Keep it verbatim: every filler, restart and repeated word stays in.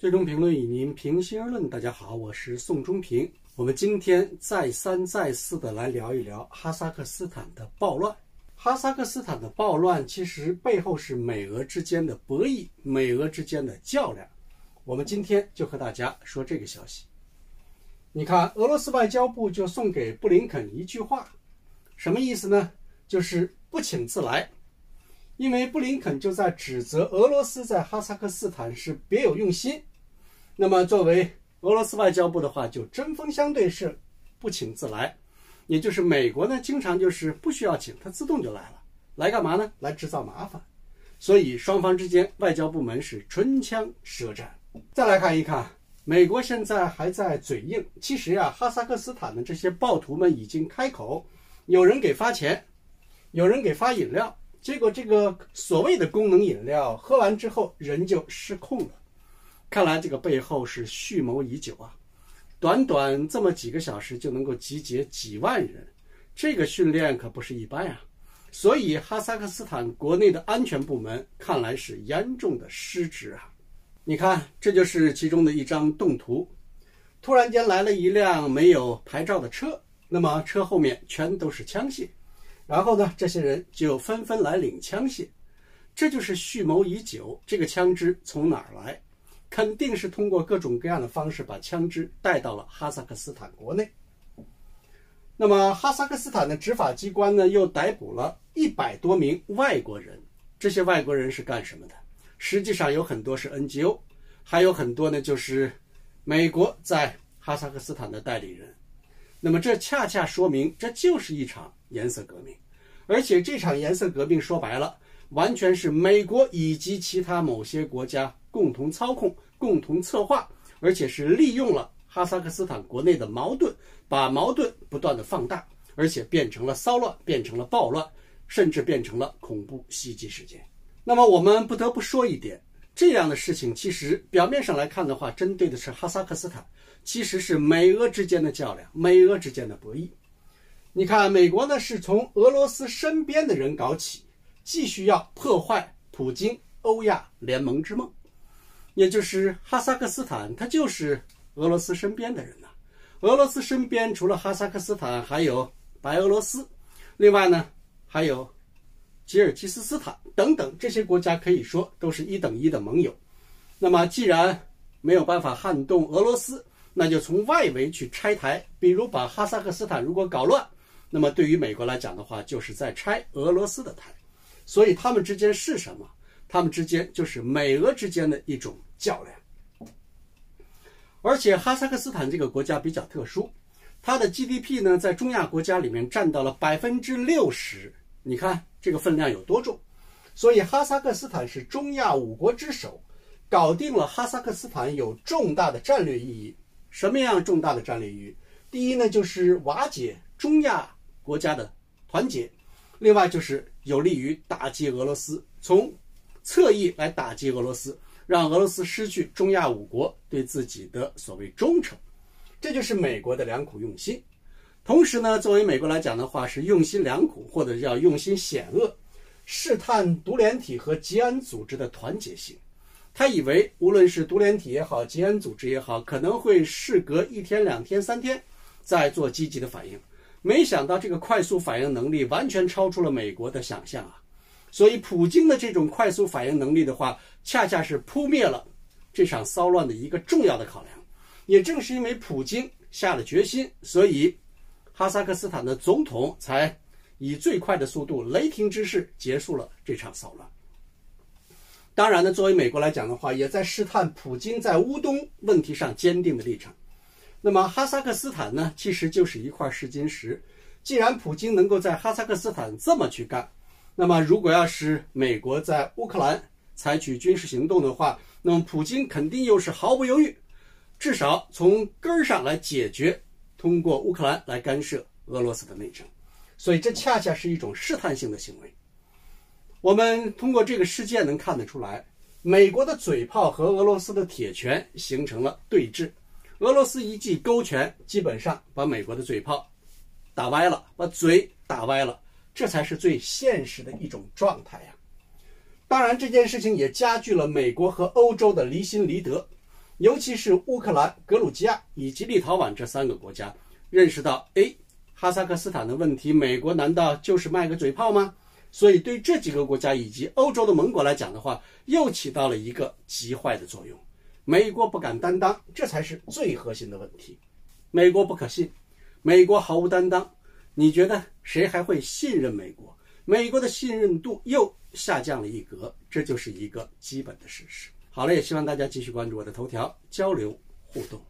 最终评论与您平心而论，大家好，我是宋中平。我们今天再三再四的来聊一聊哈萨克斯坦的暴乱。哈萨克斯坦的暴乱其实背后是美俄之间的博弈，美俄之间的较量。我们今天就和大家说这个消息。你看，俄罗斯外交部就送给布林肯一句话，什么意思呢？就是不请自来。因为布林肯就在指责俄罗斯在哈萨克斯坦是别有用心。那么作为俄罗斯外交部的话，就针锋相对，是不请自来。也就是美国呢，经常就是不需要请，它自动就来了，来干嘛呢？来制造麻烦。所以双方之间外交部门是唇枪舌战。再来看一看，美国现在还在嘴硬。其实啊，哈萨克斯坦的这些暴徒们已经开口，有人给发钱，有人给发饮料，结果这个所谓的功能饮料喝完之后人就失控了。看来这个背后是蓄谋已久啊！短短这么几个小时就能够集结几万人，这个训练可不是一般啊！所以哈萨克斯坦国内的安全部门看来是严重的失职啊！你看，这就是其中的一张动图。突然间来了一辆没有牌照的车，那么车后面全都是枪械，然后呢，这些人就纷纷来领枪械。这就是蓄谋已久，这个枪支从哪儿来？肯定是通过各种各样的方式把枪支带到了哈萨克斯坦国内。那么哈萨克斯坦的执法机关呢，又逮捕了一百多名外国人。这些外国人是干什么的？实际上有很多是 N G O， 还有很多呢就是美国在哈萨克斯坦的代理人。那么这恰恰说明，这就是一场颜色革命。而且这场颜色革命说白了，完全是美国以及其他某些国家共同操控、共同策划，而且是利用了哈萨克斯坦国内的矛盾，把矛盾不断的放大，而且变成了骚乱，变成了暴乱，甚至变成了恐怖袭击事件。那么我们不得不说一点，这样的事情其实表面上来看的话，针对的是哈萨克斯坦，其实是美俄之间的较量，美俄之间的博弈。你看，美国呢是从俄罗斯身边的人搞起，继续要破坏普京欧亚联盟之梦。也就是哈萨克斯坦，它就是俄罗斯身边的人呐、啊。俄罗斯身边除了哈萨克斯坦，还有白俄罗斯，另外呢还有吉尔吉斯斯坦等等，这些国家可以说都是一等一的盟友。那么既然没有办法撼动俄罗斯，那就从外围去拆台。比如把哈萨克斯坦如果搞乱，那么对于美国来讲的话，就是在拆俄罗斯的台。所以他们之间是什么？他们之间就是美俄之间的一种较量。而且哈萨克斯坦这个国家比较特殊，它的 G D P 呢在中亚国家里面占到了 百分之六十， 你看这个分量有多重。所以哈萨克斯坦是中亚五国之首，搞定了哈萨克斯坦有重大的战略意义。什么样重大的战略意义？第一呢，就是瓦解中亚国家的团结，另外就是有利于打击俄罗斯，从侧翼来打击俄罗斯，让俄罗斯失去中亚五国对自己的所谓忠诚。这就是美国的良苦用心。同时呢，作为美国来讲的话，是用心良苦，或者叫用心险恶，试探独联体和吉安组织的团结性。他以为无论是独联体也好，吉安组织也好，可能会事隔一天两天三天再做积极的反应。没想到这个快速反应能力完全超出了美国的想象啊！所以普京的这种快速反应能力的话，恰恰是扑灭了这场骚乱的一个重要的考量。也正是因为普京下了决心，所以哈萨克斯坦的总统才以最快的速度雷霆之势结束了这场骚乱。当然呢，作为美国来讲的话，也在试探普京在乌东问题上坚定的立场。那么哈萨克斯坦呢，其实就是一块试金石。既然普京能够在哈萨克斯坦这么去干，那么如果要是美国在乌克兰采取军事行动的话，那么普京肯定又是毫不犹豫，至少从根儿上来解决通过乌克兰来干涉俄罗斯的内政。所以这恰恰是一种试探性的行为。我们通过这个事件能看得出来，美国的嘴炮和俄罗斯的铁拳形成了对峙。俄罗斯一记勾拳，基本上把美国的嘴炮打歪了，把嘴打歪了，这才是最现实的一种状态呀、啊。当然这件事情也加剧了美国和欧洲的离心离德。尤其是乌克兰、格鲁吉亚以及立陶宛这三个国家认识到，哎，哈萨克斯坦的问题，美国难道就是卖个嘴炮吗？所以对这几个国家以及欧洲的盟国来讲的话，又起到了一个极坏的作用。美国不敢担当，这才是最核心的问题。美国不可信，美国毫无担当，你觉得谁还会信任美国？美国的信任度又下降了一格，这就是一个基本的事实。好了，也希望大家继续关注我的头条，交流互动。